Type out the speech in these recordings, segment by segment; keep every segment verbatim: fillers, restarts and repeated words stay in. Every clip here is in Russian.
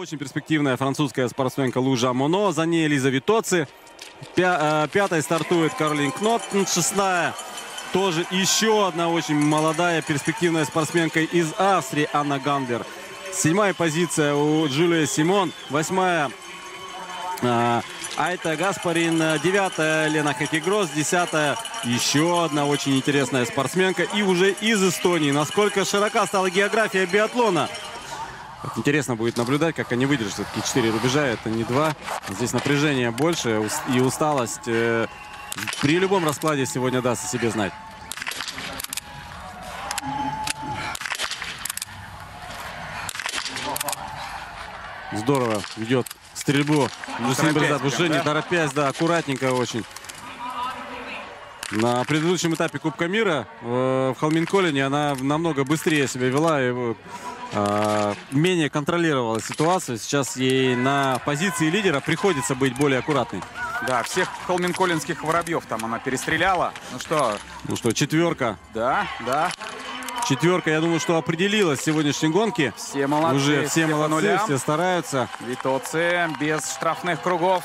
Очень перспективная французская спортсменка Лу Жамоно. За ней Элиза Виттоцци. Пя- пятой стартует Карлин Кнот. Шестая тоже еще одна очень молодая перспективная спортсменка из Австрии Анна Гандлер. Седьмая позиция у Жюли Симон. Восьмая Айта Гаспарин, девятая Лена Хэтигросс, десятая еще одна очень интересная спортсменка и уже из Эстонии. Насколько широка стала география биатлона. Интересно будет наблюдать, как они выдержат все-таки четыре рубежа, это не два. Здесь напряжение больше и усталость э, при любом раскладе сегодня даст о себе знать. Здорово ведет стрельбу. Жюстин Бреза-Буше, не торопясь, да, аккуратненько очень. На предыдущем этапе Кубка мира э, в Холменколлене она намного быстрее себя вела и э, менее контролировала ситуацию. Сейчас ей на позиции лидера приходится быть более аккуратной. Да, всех холменколленских воробьев там она перестреляла. Ну что? Ну что, четверка. Да, да. Четверка, я думаю, что определилась в сегодняшней гонке. Все молодцы. Уже все, все молодцы, все стараются. Виттоцци без штрафных кругов.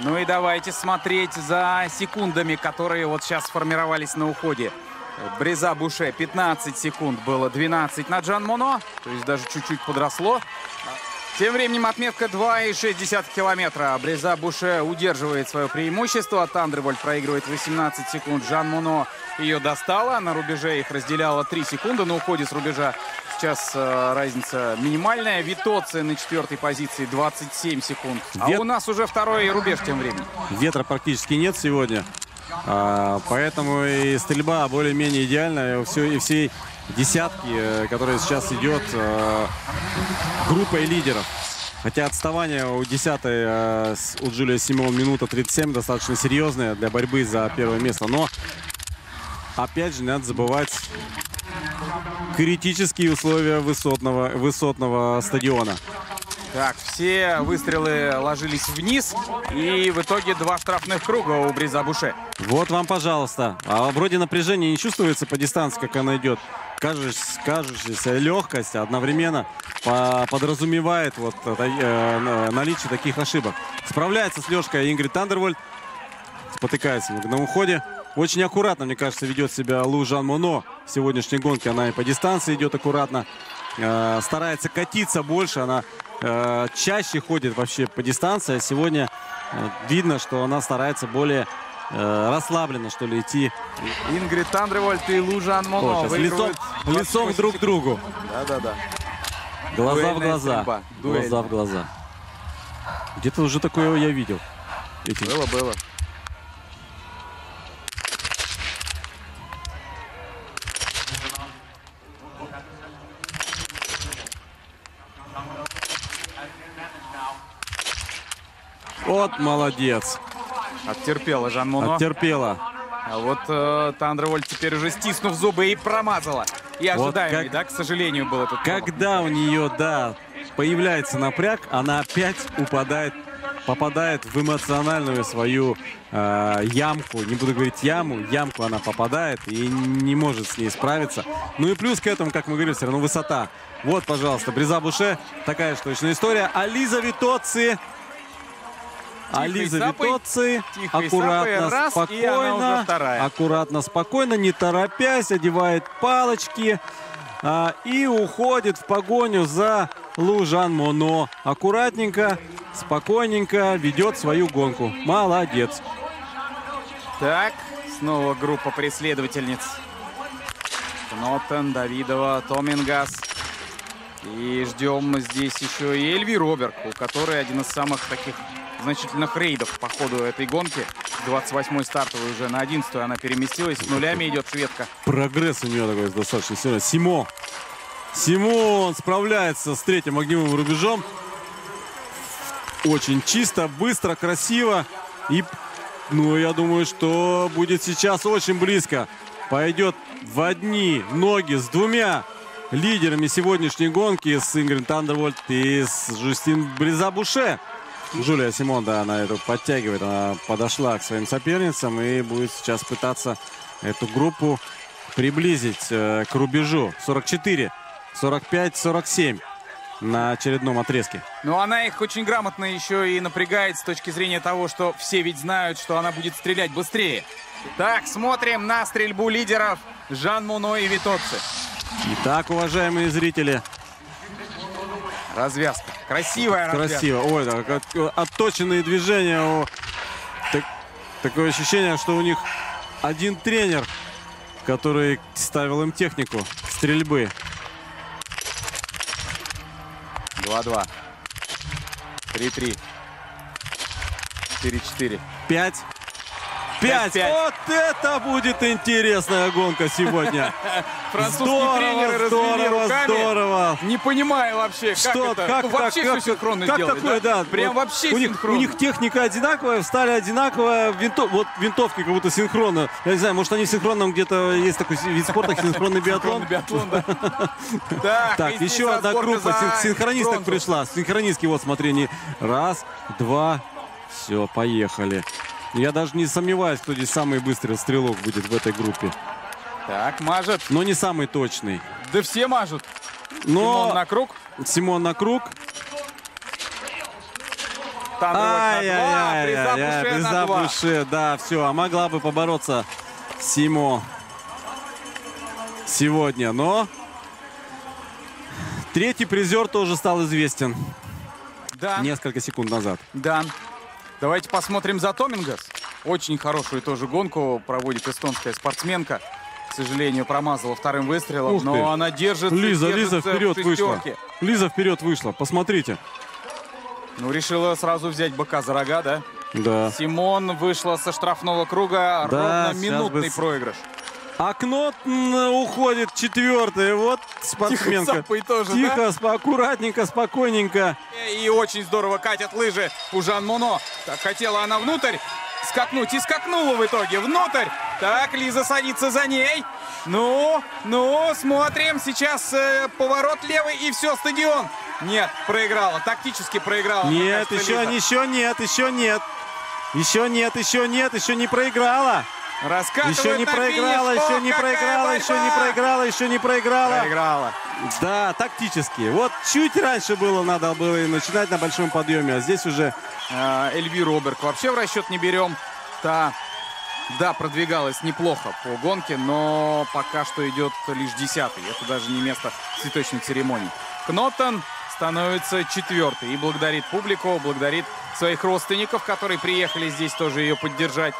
Ну и давайте смотреть за секундами, которые вот сейчас сформировались на уходе. Бреза-Буше пятнадцать секунд, было двенадцать на Жамоно. То есть даже чуть-чуть подросло. Тем временем отметка два и шесть километра. Бреза-Буше удерживает свое преимущество. Тандерволь проигрывает восемнадцать секунд. Жамоно ее достала. На рубеже их разделяло три секунды. На уходе с рубежа сейчас э, разница минимальная. Виттоцци на четвертой позиции двадцать семь секунд. А Вет... у нас уже второй рубеж тем временем. Ветра практически нет сегодня. А, поэтому и стрельба более-менее идеальная. Все, и всей десятки, которые сейчас идет э, группой лидеров. Хотя отставание у десятой э, у Жюли Симон минута тридцать семь достаточно серьезное для борьбы за первое место. Но опять же не надо забывать критические условия высотного, высотного стадиона. Так, все выстрелы ложились вниз. И в итоге два штрафных круга у Бреза-Буше. Вот вам, пожалуйста. А вроде напряжение не чувствуется по дистанции, как она идет. Кажущаяся легкость одновременно подразумевает вот наличие таких ошибок. Справляется с лёжкой Ингрид Тандревольд. Спотыкается на уходе. Очень аккуратно, мне кажется, ведет себя Лу Жамоно в сегодняшней гонке. Она и по дистанции идет аккуратно. Старается катиться больше. Она чаще ходит вообще по дистанции. Сегодня видно, что она старается более расслабленно, что ли, идти. Ингрид Тандревольд и Лу Жамоно выигрывают лицом друг к другу. Да-да-да. Глаза в глаза. Глаза в глаза. Где-то уже такое я видел. Было, было. Вот молодец. Оттерпела Жамоно. Оттерпела. А вот э, Тандерволь теперь уже, стиснув зубы, и промазала. И ожидаемый, вот да, к сожалению, был этот. Когда у нее, да, появляется напряг, она опять упадает, попадает в эмоциональную свою э, ямку. Не буду говорить яму, ямку она попадает и не может с ней справиться. Ну и плюс к этому, как мы говорили, все равно высота. Вот, пожалуйста, Бреза-Буше. Такая же точная история. Элиза Виттоцци. Элиза Виттоцци аккуратно, раз, спокойно, аккуратно, спокойно, не торопясь, одевает палочки а, и уходит в погоню за Лу Жамоно. Аккуратненько, спокойненько ведет свою гонку. Молодец. Так, снова группа преследовательниц. Кнотен, Давидова, Томингас. И ждем здесь еще и Эльвир Оверк, у которой один из самых таких значительных рейдов по ходу этой гонки. двадцать восьмой стартовый уже на одиннадцатую она переместилась. С нулями идет шведка. Прогресс у нее такой достаточно сильный. Симо. Симон справляется с третьим огневым рубежом. Очень чисто, быстро, красиво. И, ну, я думаю, что будет сейчас очень близко. Пойдет в одни ноги с двумя лидерами сегодняшней гонки. С Ингрид Тандервольд и с Жюстин Бреза-Буше. Жюли Симон, да, она эту подтягивает. Она подошла к своим соперницам и будет сейчас пытаться эту группу приблизить э, к рубежу. сорок четыре, сорок пять, сорок семь. на очередном отрезке. Ну, она их очень грамотно еще и напрягает с точки зрения того, что все ведь знают, что она будет стрелять быстрее. Так, смотрим на стрельбу лидеров Жамоно и Виттоцци. Итак, уважаемые зрители. Развязка. Красивая Красиво. развязка. Красиво. Ой, да, отточенные движения. Так, такое ощущение, что у них один тренер, который ставил им технику стрельбы. два-два. три-три. четыре-четыре. пять. пять. Вот это будет интересная гонка сегодня. Французские тренеры развели руками. Здорово. Не понимаю вообще, как это. Как вообще синхронно делали, да? Прям вообще синхронно. У них техника одинаковая, сталь одинаковая. Вот винтовки как будто синхронно. Я не знаю, может они синхронно где-то... Есть такой вид спорта, синхронный биатлон. Так, еще одна группа синхронисток пришла. Синхронистки, вот смотри. Раз, два. Все, поехали. Я даже не сомневаюсь, кто здесь самый быстрый стрелок будет в этой группе. Так, мажет. Но не самый точный. Да все мажут. Но... Симон на круг. Симон на круг. Ай-яй-яй, Бреза-Буше, да, все. А могла бы побороться Симо сегодня, но... Третий призер тоже стал известен. Да. Несколько секунд назад. Да. Давайте посмотрим за Томингас. Очень хорошую тоже гонку проводит эстонская спортсменка. К сожалению, промазала вторым выстрелом, Ух но ты. она держится. Лиза, держится Лиза вперед вышла. Лиза вперед вышла, посмотрите. Ну, решила сразу взять быка за рога, да? Да. Симон вышла со штрафного круга, да, ровно минутный бы... проигрыш. А Кнот уходит четвертый. Вот спортсменка. Тихо, тоже, Тихо да? аккуратненько, спокойненько. И очень здорово катят лыжи у Жамоно. Так, хотела она внутрь скакнуть и скакнула в итоге внутрь. Так, Лиза садится за ней. Ну, ну, смотрим. Сейчас э, поворот левый и все, стадион. Нет, проиграла. Тактически проиграла. Нет, еще, еще нет, еще нет. Еще нет, еще нет, еще не проиграла. Еще не проиграла, финиш, еще не проиграла, еще не проиграла, еще не проиграла. Проиграла. Да, тактически. Вот чуть раньше было, надо было и начинать на большом подъеме. А здесь уже э, Эльвир Оверк вообще в расчет не берем. Та, да, продвигалась неплохо по гонке, но пока что идет лишь десятый. Это даже не место цветочной церемонии. Кнотон становится четвертый и благодарит публику, благодарит своих родственников, которые приехали здесь тоже ее поддержать.